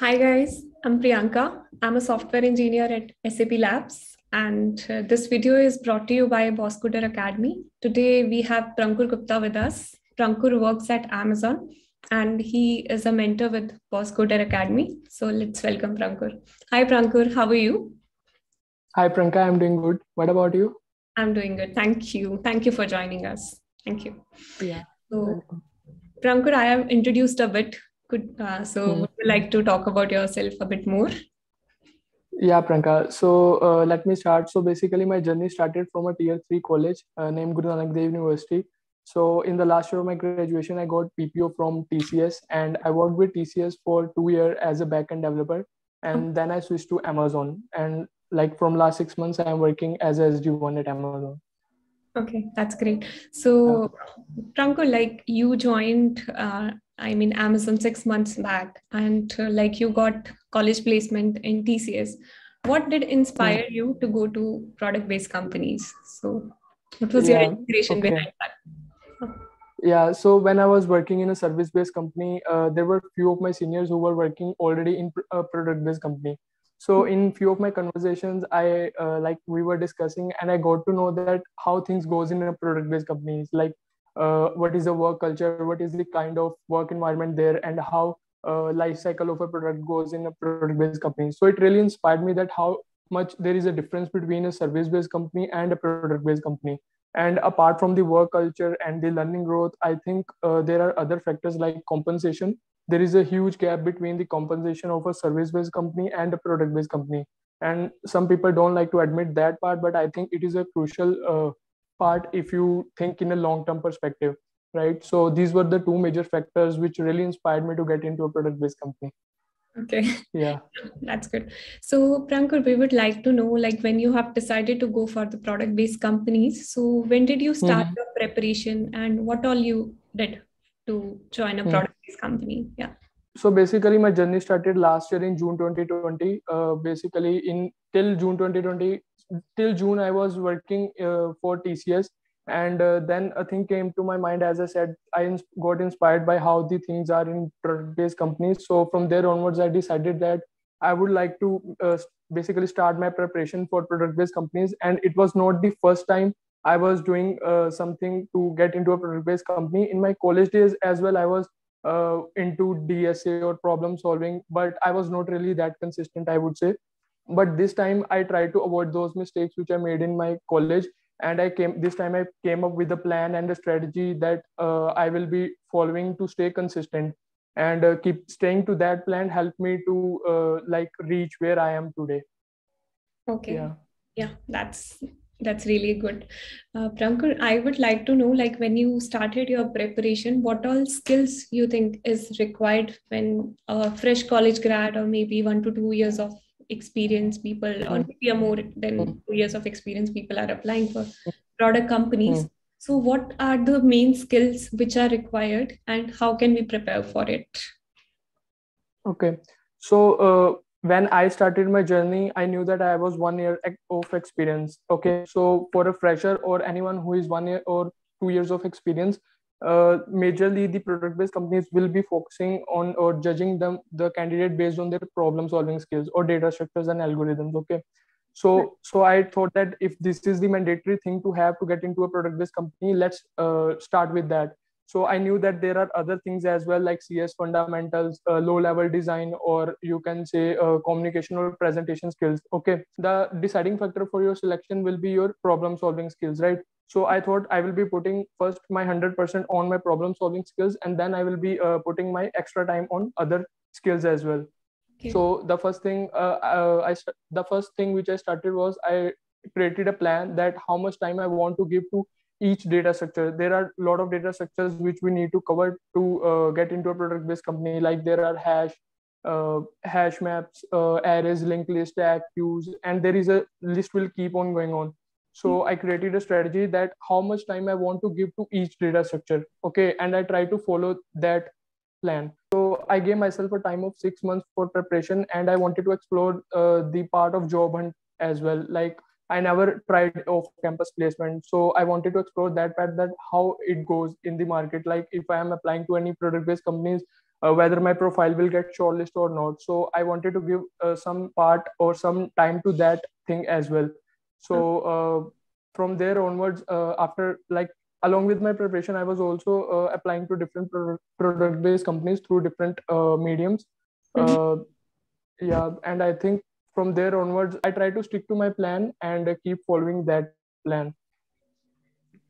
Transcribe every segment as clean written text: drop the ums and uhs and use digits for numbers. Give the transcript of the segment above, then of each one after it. Hi guys, I'm Priyanka. I'm a software engineer at SAP Labs, and this video is brought to you by Bosscoder Academy. Today we have Prankur Gupta with us. Prankur works at Amazon and he is a mentor with Bosscoder Academy. So let's welcome Prankur. Hi Prankur, how are you? Hi Priyanka, I'm doing good. What about you? I'm doing good. Thank you. Thank you for joining us. Thank you. Yeah. So, Prankur, I have introduced a bit. Would you like to talk about yourself a bit more? Yeah, Priyanka. So let me start. So basically, my journey started from a tier 3 college named Guru Nanak Dev University. So in the last year of my graduation, I got PPO from TCS, and I worked with TCS for 2 years as a backend developer. And then I switched to Amazon. And like from last 6 months, I am working as a SDE1 at Amazon. Okay, that's great. So Prankur, like you joined, Amazon 6 months back, and like you got college placement in TCS. What did inspire you to go to product-based companies? So what was your inspiration behind that? Yeah, so when I was working in a service-based company, there were few of my seniors who were working already in a product-based company. So in few of my conversations, I we were discussing, and I got to know that how things goes in a product-based companies, like what is the work culture, what is the kind of work environment there, and how life cycle of a product goes in a product-based company. So it really inspired me that how much there is a difference between a service-based company and a product-based company. And apart from the work culture and the learning growth, I think there are other factors like compensation. There is a huge gap between the compensation of a service-based company and a product-based company. And some people don't like to admit that part, but I think it is a crucial part if you think in a long-term perspective, right? So these were the two major factors which really inspired me to get into a product-based company. Okay. Yeah. That's good. So Prankur, we would like to know, like when you have decided to go for the product-based companies, so when did you start your preparation and what all you did to join a product-based company? Yeah. So basically my journey started last year in June 2020. Till June I was working for TCS, and then a thing came to my mind. As I said, I got inspired by how the things are in product-based companies. So from there onwards, I decided that I would like to basically start my preparation for product-based companies. And it was not the first time I was doing something to get into a product-based company. In my college days as well, I was into DSA or problem solving, but I was not really that consistent, I would say. But this time I tried to avoid those mistakes which I made in my college. And I came up with a plan and a strategy that I will be following to stay consistent, and keep staying to that plan helped me to reach where I am today. Okay. Yeah, that's really good. Prankur, I would like to know, like when you started your preparation, what all skills you think is required when a fresh college grad or maybe 1 to 2 years of experience people, or maybe more than 2 years of experience people are applying for product companies. So what are the main skills which are required and how can we prepare for it? Okay. So when I started my journey, I knew that I was 1 year of experience. Okay. So for a fresher or anyone who is 1 year or 2 years of experience, majorly the product-based companies will be focusing on or judging the candidate based on their problem-solving skills or data structures and algorithms. Okay, so I thought that if this is the mandatory thing to have to get into a product-based company, let's start with that. So I knew that there are other things as well like CS fundamentals, low-level design, or you can say communication or presentation skills. Okay, the deciding factor for your selection will be your problem-solving skills, right? So I thought I will be putting first my 100% on my problem solving skills, and then I will be putting my extra time on other skills as well. Okay. So the first thing which I started was I created a plan that how much time I want to give to each data structure. There are a lot of data structures which we need to cover to get into a product-based company. Like there are hash maps, arrays, linked list, stack, queues, and there is a list will keep on going on. So I created a strategy that how much time I want to give to each data structure. Okay. And I try to follow that plan. So I gave myself a time of 6 months for preparation, and I wanted to explore the part of job hunt as well. Like I never tried off-campus placement. So I wanted to explore that part, that how it goes in the market. Like if I am applying to any product-based companies, whether my profile will get shortlisted or not. So I wanted to give some part or some time to that thing as well. So from there onwards, after like along with my preparation, I was also applying to different product-based companies through different mediums. Mm-hmm. Yeah, and I think from there onwards, I try to stick to my plan and keep following that plan.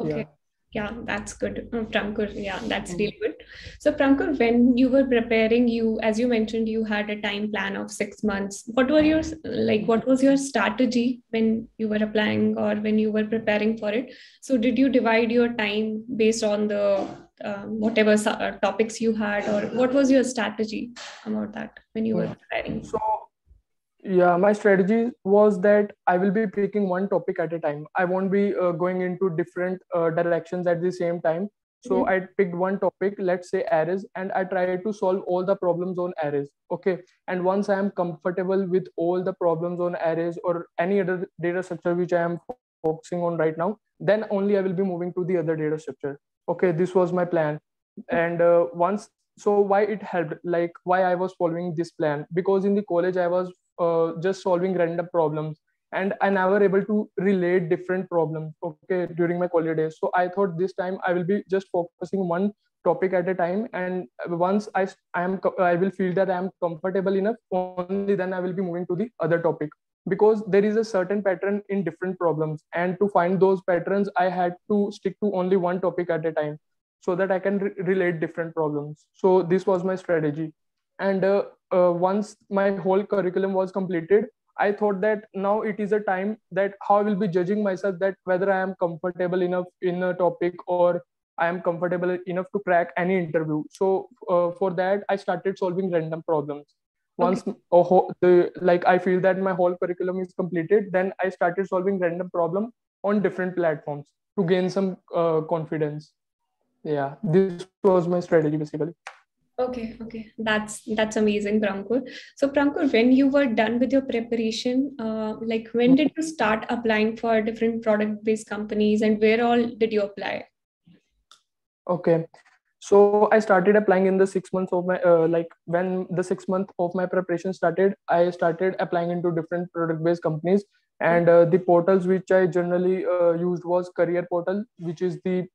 Okay. Yeah. Yeah, that's good. Prankur, yeah, that's really good. So Prankur, when you were preparing, you, as you mentioned, you had a time plan of 6 months. What were your, like, what was your strategy when you were applying or when you were preparing for it? So did you divide your time based on the whatever topics you had, or what was your strategy about that when you were preparing? So yeah, my strategy was that I will be picking one topic at a time. I won't be going into different directions at the same time. So mm-hmm. I picked one topic, let's say arrays, and I tried to solve all the problems on arrays. Okay. And once I am comfortable with all the problems on arrays or any other data structure which I am focusing on right now, then only I will be moving to the other data structure. Okay. This was my plan. And so why it helped, like why I was following this plan, because in the college I was just solving random problems and I never able to relate different problems during my college days. So I thought this time I will be just focusing one topic at a time, and once I will feel that I am comfortable enough, only then I will be moving to the other topic, because there is a certain pattern in different problems, and to find those patterns I had to stick to only one topic at a time so that I can relate different problems. So this was my strategy. And once my whole curriculum was completed, I thought that now it is a time that how I will be judging myself, that whether I am comfortable enough in a topic or I am comfortable enough to crack any interview. So for that, I started solving random problems. Once I feel that my whole curriculum is completed, then I started solving random problems on different platforms to gain some confidence. Yeah, this was my strategy basically. Okay. That's amazing, Prankur. So Prankur, when you were done with your preparation, when did you start applying for different product-based companies, and where all did you apply? Okay. So I started applying in the 6 months of my, when the 6 month of my preparation started, I started applying into different product-based companies, and the portals which I generally used was Career Portal, which is the,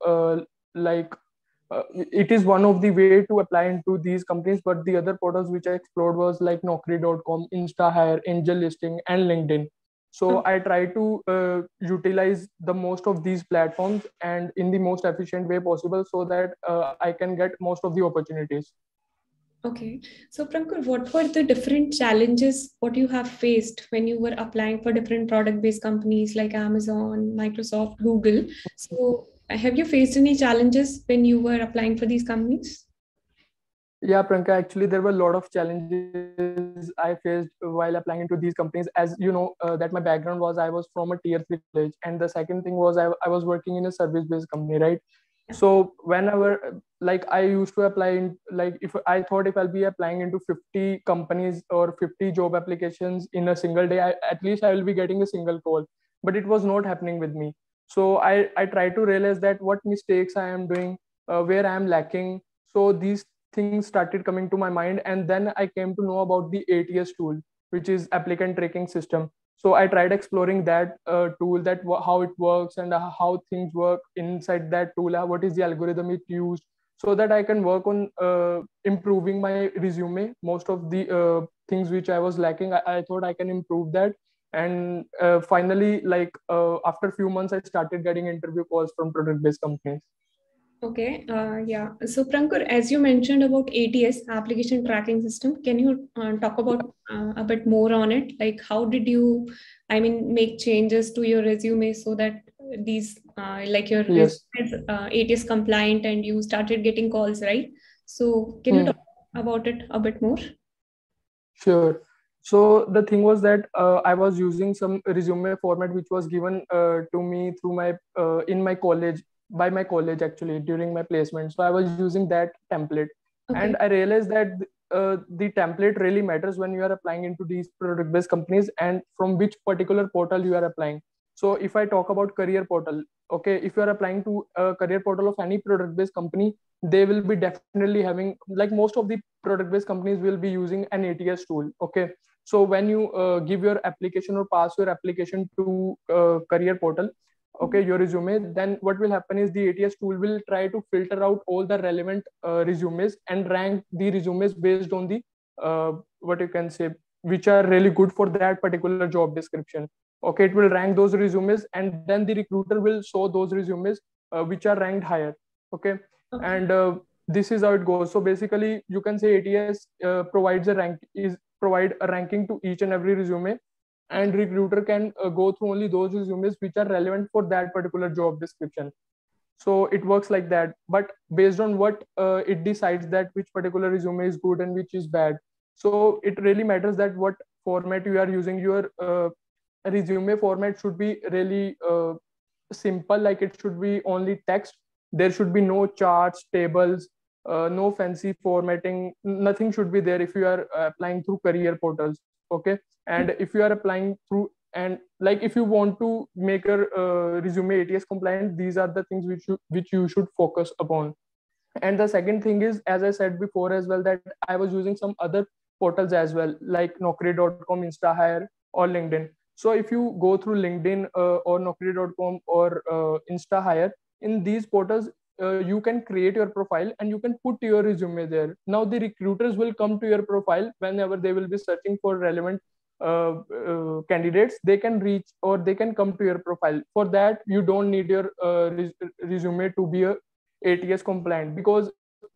it is one of the way to apply into these companies, but the other portals which I explored was like naukri.com, Instahire, Angel Listing, and LinkedIn. So I try to utilize the most of these platforms and in the most efficient way possible so that I can get most of the opportunities. Okay. So Prankur, what were the different challenges what you have faced when you were applying for different product-based companies like Amazon, Microsoft, Google? So have you faced any challenges when you were applying for these companies? Yeah, Priyanka, actually, there were a lot of challenges I faced while applying into these companies. As you know, that my background was I was from a tier 3 village. And the second thing was I was working in a service-based company, right? Yeah. So whenever, I used to apply, if I thought if I'll be applying into 50 companies or 50 job applications in a single day, at least I will be getting a single call. But it was not happening with me. So I try to realize that what mistakes I am doing, where I am lacking. So these things started coming to my mind. And then I came to know about the ATS tool, which is applicant tracking system. So I tried exploring that tool, that how it works and how things work inside that tool, what is the algorithm it used, so that I can work on improving my resume. Most of the things which I was lacking, I thought I can improve that. And finally, after a few months, I started getting interview calls from product-based companies. Okay. Yeah. So Prankur, as you mentioned about ATS, application tracking system, can you talk about a bit more on it? Like, how did you, make changes to your resume so that these, your resume is ATS compliant and you started getting calls, right? So can you talk about it a bit more? Sure. So the thing was that I was using some resume format which was given to me through my by my college actually during my placement. So I was using that template, and I realized that the template really matters when you are applying into these product-based companies and from which particular portal you are applying. So if I talk about career portal, okay, if you are applying to a career portal of any product-based company, they will be definitely having, like most of the product-based companies will be using an ATS tool, okay? So when you give your application or pass your application to career portal, okay, your resume, then what will happen is the ATS tool will try to filter out all the relevant resumes and rank the resumes based on the, what you can say, which are really good for that particular job description. Okay, it will rank those resumes and then the recruiter will show those resumes which are ranked higher. Okay, and this is how it goes. So basically, you can say ATS provides a ranking to each and every resume, and recruiter can go through only those resumes which are relevant for that particular job description. So it works like that. But based on what it decides that which particular resume is good and which is bad. So it really matters that what format you are using. Your resume format should be really simple, like it should be only text. There should be no charts, tables, no fancy formatting. Nothing should be there if you are applying through career portals. Okay. And if you are applying through, and like if you want to make your resume ATS compliant, these are the things which you should focus upon. And the second thing is, as I said before as well, that I was using some other portals as well, like naukri.com, Instahire, or LinkedIn. So if you go through LinkedIn or naukri.com or Instahire, in these portals, you can create your profile and you can put your resume there. Now the recruiters will come to your profile whenever they will be searching for relevant candidates. They can reach or they can come to your profile. For that, you don't need your resume to be ATS compliant, because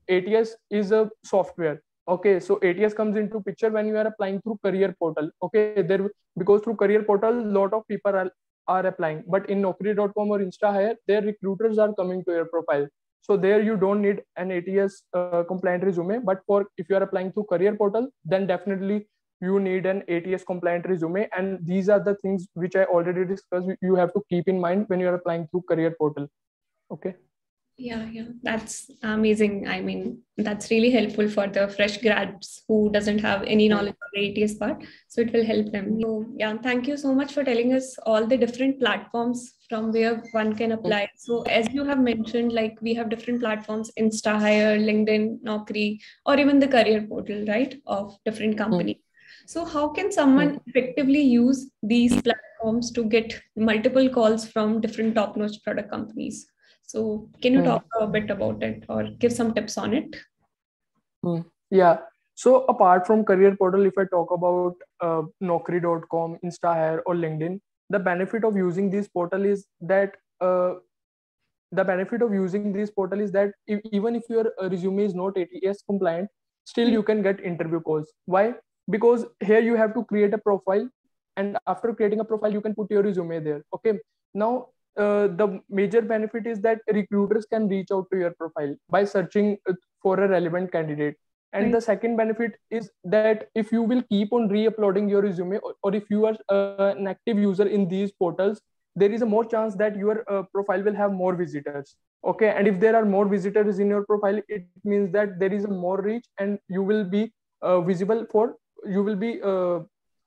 ATS is a software. Okay, so ATS comes into picture when you are applying through career portal. Okay, there, because through career portal, a lot of people are applying, but in naukri.com or Instahire, their recruiters are coming to your profile. So there you don't need an ATS compliant resume, but for if you are applying through career portal, then definitely you need an ATS compliant resume. And these are the things which I already discussed. You have to keep in mind when you are applying through career portal. Okay. Yeah, that's amazing. I mean, that's really helpful for the fresh grads who doesn't have any knowledge of the ATS part. So it will help them. So, yeah, thank you so much for telling us all the different platforms from where one can apply. So as you have mentioned, like we have different platforms, Instahire, LinkedIn, Naukri, or even the career portal, right, of different companies. So how can someone effectively use these platforms to get multiple calls from different top-notch product companies? So can you talk a bit about it or give some tips on it? Yeah. So apart from career portal, if I talk about naukri.com, Instahire or LinkedIn, the benefit of using these portal is that even if your resume is not ATS compliant, still you can get interview calls. Why? Because here you have to create a profile, and after creating a profile, you can put your resume there. Okay. Now, the major benefit is that recruiters can reach out to your profile by searching for a relevant candidate. And the second benefit is that if you will keep on re-uploading your resume, or if you are an active user in these portals, there is a more chance that your profile will have more visitors. Okay. And if there are more visitors in your profile, it means that there is a more reach, and you will be visible for, you will be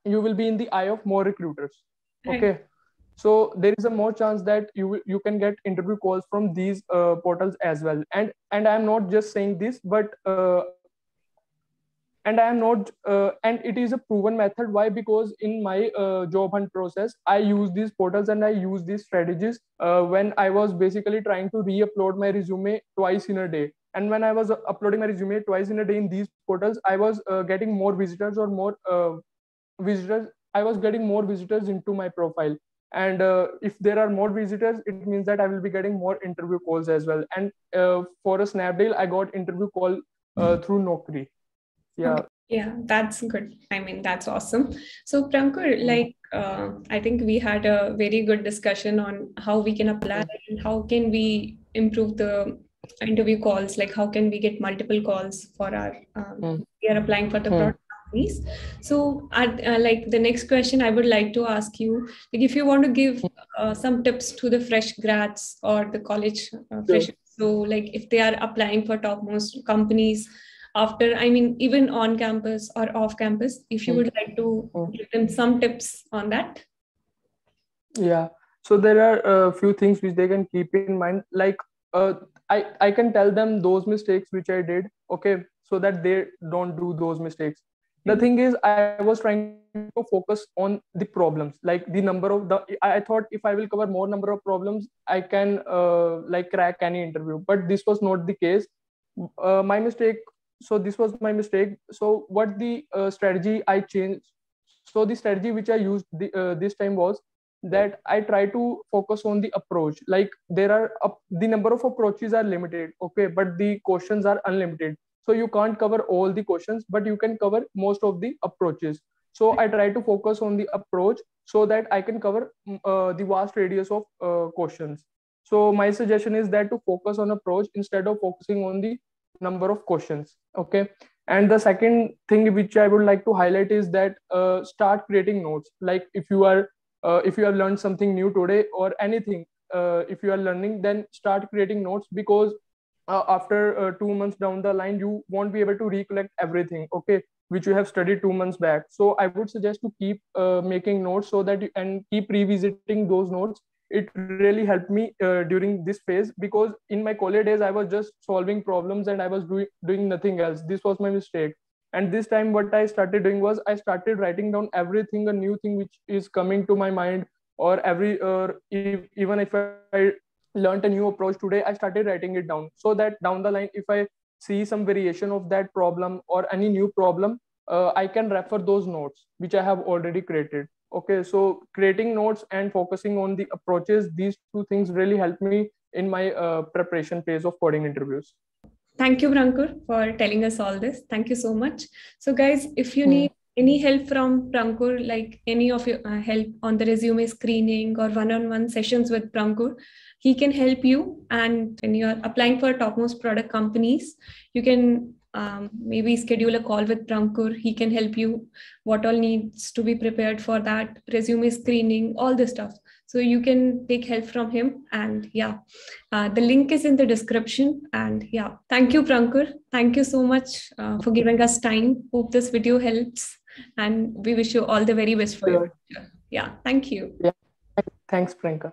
in the eye of more recruiters. Okay. So there is a more chance that you can get interview calls from these portals as well. And I'm not just saying this, but and it is a proven method. Why? Because in my job hunt process, I use these portals and I use these strategies when I was basically trying to re-upload my resume twice in a day. And when I was uploading my resume twice in a day in these portals, I was getting more visitors I was getting more visitors into my profile. And if there are more visitors, it means that I will be getting more interview calls as well. And for a Snapdeal, I got interview call through Naukri. Yeah. Okay. Yeah, that's good. I mean, that's awesome. So Prankur, like, I think we had a very good discussion on how we can apply and how can we improve the interview calls, like how can we get multiple calls for our, we are applying for the product. So like the next question I would like to ask you, like if you want to give some tips to the fresh grads or the college freshers, so like if they are applying for topmost companies after, I mean, even on campus or off campus, if you would like to give them some tips on that. Yeah. So there are a few things which they can keep in mind. Like I can tell them those mistakes which I did, okay, so that they don't do those mistakes. The thing is, I was trying to focus on the problems, like the number of the, I thought if I will cover more number of problems, I can like crack any interview, but this was not the case. My mistake. So this was my mistake. So what the strategy I changed. So the strategy which I used this time was that I try to focus on the approach. Like there are, the number of approaches are limited. Okay. But the questions are unlimited. So you can't cover all the questions, but you can cover most of the approaches. So I try to focus on the approach so that I can cover the vast radius of questions. So my suggestion is that to focus on approach instead of focusing on the number of questions. Okay. And the second thing which I would like to highlight is that start creating notes. Like if you have learned something new today or anything, if you are learning, then start creating notes, because after 2 months down the line, you won't be able to recollect everything, okay, which you have studied 2 months back. So I would suggest to keep making notes so that you can keep revisiting those notes. It really helped me during this phase, because in my college days, I was just solving problems and I was doing nothing else. This was my mistake. And this time what I started doing was I started writing down everything, a new thing which is coming to my mind, or even if I learned a new approach today, I started writing it down, so that down the line, if I see some variation of that problem or any new problem, I can refer those notes which I have already created. Okay, so creating notes and focusing on the approaches, these two things really helped me in my preparation phase of coding interviews. Thank you, Prankur, for telling us all this. Thank you so much. So guys, if you need any help from Prankur, like any of your help on the resume screening or one-on-one sessions with Prankur, he can help you. And when you're applying for topmost product companies, you can maybe schedule a call with Prankur. He can help you what all needs to be prepared for that, resume screening, all this stuff. So you can take help from him. And yeah, the link is in the description. And yeah, thank you, Prankur. Thank you so much for giving us time. Hope this video helps, and we wish you all the very best for your future. Yeah, thank you. Yeah. Thanks, Priyanka.